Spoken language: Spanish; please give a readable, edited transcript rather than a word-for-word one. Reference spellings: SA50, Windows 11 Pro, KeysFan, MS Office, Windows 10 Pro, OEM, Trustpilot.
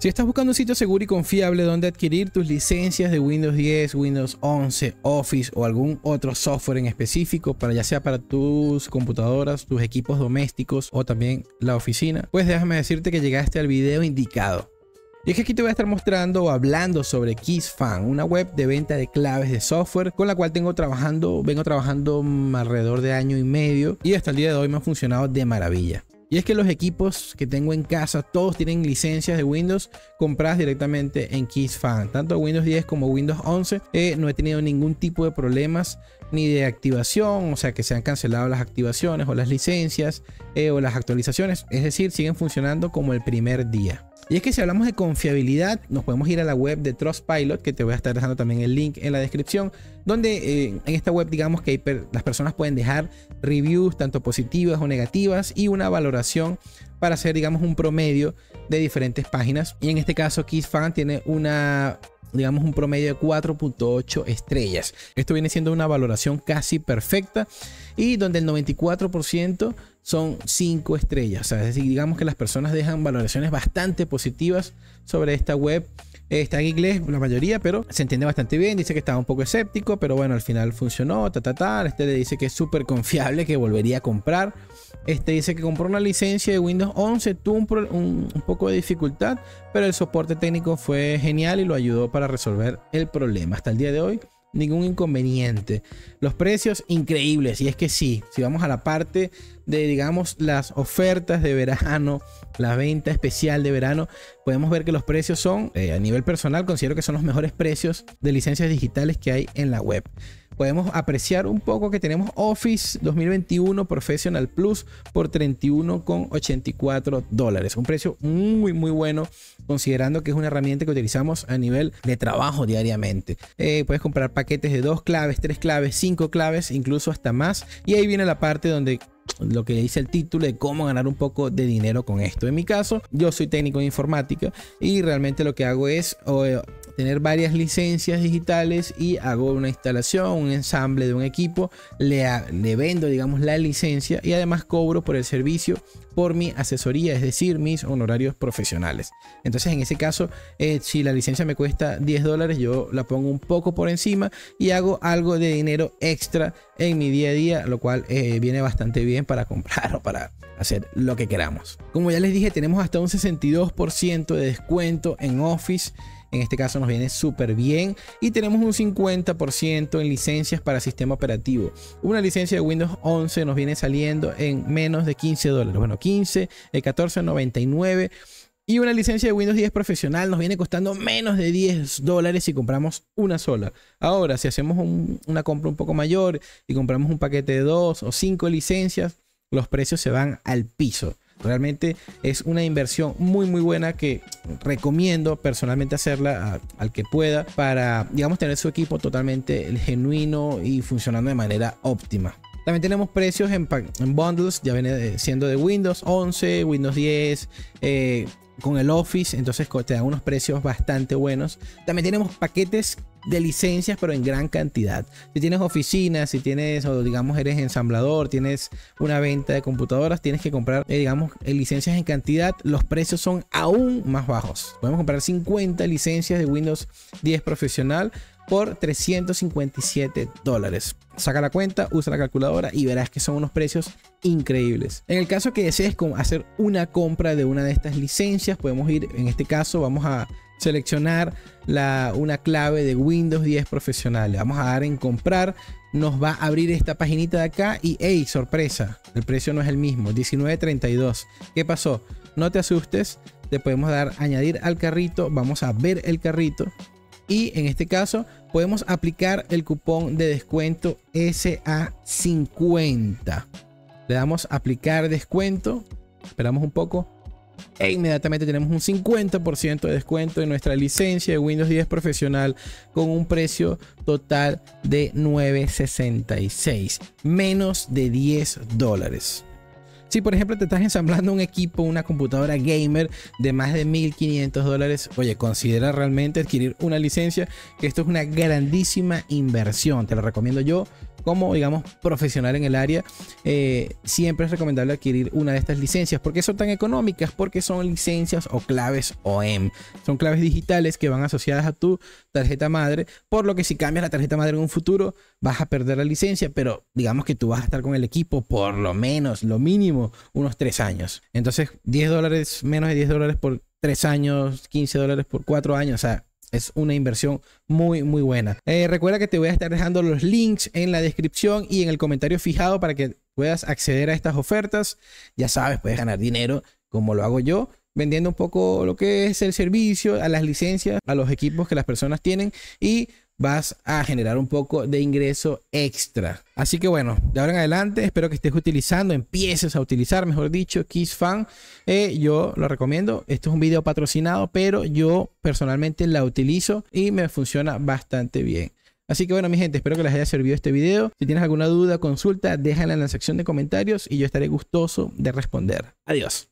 Si estás buscando un sitio seguro y confiable donde adquirir tus licencias de Windows 10, Windows 11, Office o algún otro software en específico, para ya sea para tus computadoras, tus equipos domésticos o también la oficina, pues déjame decirte que llegaste al video indicado. Y es que aquí te voy a estar mostrando o hablando sobre KeysFan, una web de venta de claves de software con la cual vengo trabajando alrededor de año y medio, y hasta el día de hoy me ha funcionado de maravilla. Y es que los equipos que tengo en casa, todos tienen licencias de Windows compradas directamente en KeysFan. Tanto Windows 10 como Windows 11. No he tenido ningún tipo de problemas ni de activación. O sea, que se han cancelado las activaciones o las licencias o las actualizaciones. Es decir, siguen funcionando como el primer día. Y es que si hablamos de confiabilidad, nos podemos ir a la web de Trustpilot, que te voy a estar dejando también el link en la descripción, donde en esta web digamos que las personas pueden dejar reviews tanto positivas o negativas y una valoración para hacer digamos un promedio de diferentes páginas. Y en este caso KeysFan tiene un promedio de 4.8 estrellas. Esto viene siendo una valoración casi perfecta y donde el 94% son 5 estrellas. O sea, es decir, digamos que las personas dejan valoraciones bastante positivas sobre esta web. Está en inglés la mayoría, pero se entiende bastante bien. Dice que estaba un poco escéptico, pero bueno, al final funcionó. Este le dice que es súper confiable, que volvería a comprar. Este dice que compró una licencia de Windows 11, tuvo un poco de dificultad, pero el soporte técnico fue genial y lo ayudó para resolver el problema. Hasta el día de hoy, ningún inconveniente. Los precios increíbles. Y es que sí, si vamos a la parte de digamos las ofertas de verano, la venta especial de verano, podemos ver que los precios son a nivel personal considero que son los mejores precios de licencias digitales que hay en la web. Podemos apreciar un poco que tenemos Office 2021 Professional Plus por $31,84. Un precio muy muy bueno, considerando que es una herramienta que utilizamos a nivel de trabajo diariamente. Puedes comprar paquetes de 2 claves, 3 claves, 5 claves, incluso hasta más. Y ahí viene la parte donde lo que dice el título de cómo ganar un poco de dinero con esto. En mi caso, yo soy técnico de informática y realmente lo que hago es tener varias licencias digitales y hago una instalación, un ensamble de un equipo, le vendo digamos la licencia y además cobro por el servicio, por mi asesoría, es decir, mis honorarios profesionales. Entonces en ese caso, si la licencia me cuesta $10, yo la pongo un poco por encima y hago algo de dinero extra en mi día a día, lo cual viene bastante bien para comprar o para hacer lo que queramos. Como ya les dije, tenemos hasta un 62% de descuento en Office. En este caso nos viene súper bien. Y tenemos un 50% en licencias para sistema operativo. Una licencia de Windows 11 nos viene saliendo en menos de $15. Bueno, 15, 14.99. Y una licencia de Windows 10 profesional nos viene costando menos de $10 si compramos una sola. Ahora, si hacemos una compra un poco mayor y compramos un paquete de 2 o 5 licencias, los precios se van al piso. Realmente es una inversión muy muy buena que recomiendo personalmente hacerla al que pueda, para digamos tener su equipo totalmente genuino y funcionando de manera óptima. También tenemos precios en bundles, ya viene siendo de Windows 11, Windows 10, con el Office, entonces te dan unos precios bastante buenos. También tenemos paquetes de licencias, pero en gran cantidad. Si tienes oficinas, si tienes, o digamos eres ensamblador, tienes una venta de computadoras, tienes que comprar digamos licencias en cantidad. Los precios son aún más bajos. Podemos comprar 50 licencias de Windows 10 profesional por $357. Saca la cuenta, usa la calculadora y verás que son unos precios increíbles. En el caso que desees hacer una compra de una de estas licencias, podemos ir, en este caso vamos a seleccionar una clave de Windows 10 profesional, le vamos a dar en comprar, nos va a abrir esta paginita de acá y hey, sorpresa, el precio no es el mismo, $19.32. ¿Qué pasó? No te asustes, le podemos dar añadir al carrito, vamos a ver el carrito. Y en este caso podemos aplicar el cupón de descuento SA50. Le damos aplicar descuento. Esperamos un poco. E inmediatamente tenemos un 50% de descuento en nuestra licencia de Windows 10 profesional con un precio total de $9.66. Menos de $10. Si por ejemplo te estás ensamblando un equipo, una computadora gamer de más de $1.500, oye, considera realmente adquirir una licencia, que esto es una grandísima inversión. Te lo recomiendo yo como, digamos, profesional en el área, siempre es recomendable adquirir una de estas licencias. ¿Por qué son tan económicas? Porque son licencias o claves OEM. Son claves digitales que van asociadas a tu tarjeta madre, por lo que si cambias la tarjeta madre en un futuro vas a perder la licencia, pero digamos que tú vas a estar con el equipo por lo menos, lo mínimo, unos 3 años. Entonces, $10, menos de $10 por 3 años, $15 por 4 años, o sea, es una inversión muy, muy buena. Recuerda que te voy a estar dejando los links en la descripción y en el comentario fijado para que puedas acceder a estas ofertas. Ya sabes, puedes ganar dinero como lo hago yo, vendiendo un poco lo que es el servicio, a las licencias, a los equipos que las personas tienen, y vas a generar un poco de ingreso extra. Así que bueno, de ahora en adelante espero que estés utilizando, empieces a utilizar, mejor dicho, KeysFan. Yo lo recomiendo. Esto es un video patrocinado, pero yo personalmente la utilizo y me funciona bastante bien. Así que bueno, mi gente, espero que les haya servido este video. Si tienes alguna duda, consulta, déjala en la sección de comentarios y yo estaré gustoso de responder. Adiós.